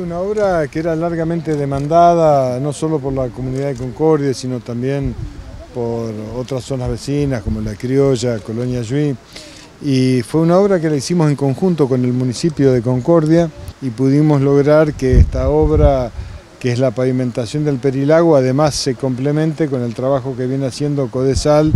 Una obra que era largamente demandada, no solo por la comunidad de Concordia, sino también por otras zonas vecinas como La Criolla, Colonia Yui, y fue una obra que la hicimos en conjunto con el municipio de Concordia y pudimos lograr que esta obra, que es la pavimentación del Perilago, además se complemente con el trabajo que viene haciendo Codesal,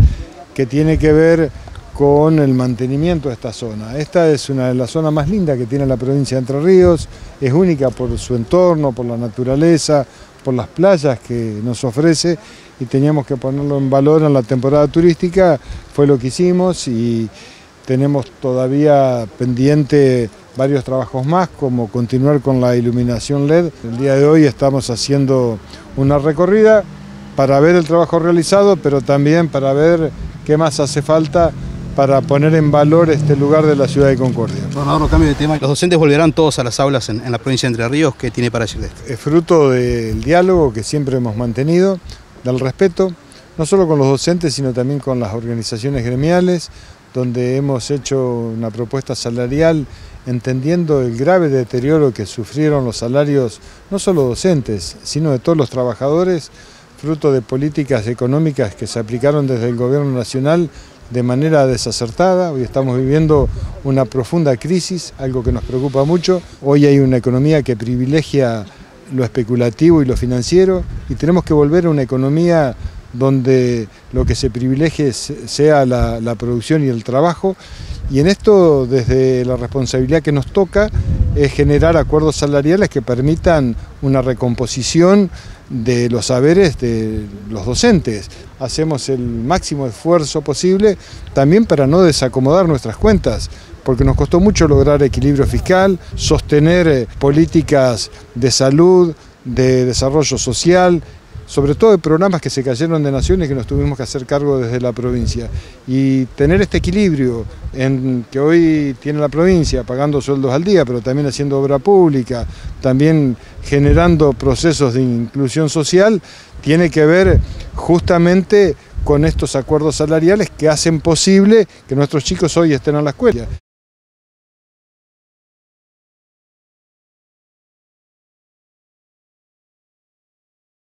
que tiene que ver con el mantenimiento de esta zona. Esta es una de las zonas más lindas que tiene la provincia de Entre Ríos, es única por su entorno, por la naturaleza, por las playas que nos ofrece, y teníamos que ponerlo en valor en la temporada turística. Fue lo que hicimos y tenemos todavía pendiente varios trabajos más, como continuar con la iluminación LED. El día de hoy estamos haciendo una recorrida para ver el trabajo realizado, pero también para ver qué más hace falta para poner en valor este lugar de la ciudad de Concordia. Bueno, cambio de tema. Los docentes volverán todos a las aulas en la provincia de Entre Ríos. ¿Qué tiene para decir de esto? Es fruto del diálogo que siempre hemos mantenido, del respeto, no solo con los docentes, sino también con las organizaciones gremiales, donde hemos hecho una propuesta salarial entendiendo el grave deterioro que sufrieron los salarios, no solo docentes, sino de todos los trabajadores, fruto de políticas económicas que se aplicaron desde el gobierno nacional de manera desacertada. Hoy estamos viviendo una profunda crisis, algo que nos preocupa mucho. Hoy hay una economía que privilegia lo especulativo y lo financiero, y tenemos que volver a una economía donde lo que se privilegie sea la producción y el trabajo, y en esto, desde la responsabilidad que nos toca, es generar acuerdos salariales que permitan una recomposición de los saberes de los docentes. Hacemos el máximo esfuerzo posible también para no desacomodar nuestras cuentas, porque nos costó mucho lograr equilibrio fiscal, sostener políticas de salud, de desarrollo social, sobre todo de programas que se cayeron de naciones que nos tuvimos que hacer cargo desde la provincia. Y tener este equilibrio que hoy tiene la provincia, pagando sueldos al día, pero también haciendo obra pública, también generando procesos de inclusión social, tiene que ver justamente con estos acuerdos salariales que hacen posible que nuestros chicos hoy estén en la escuela.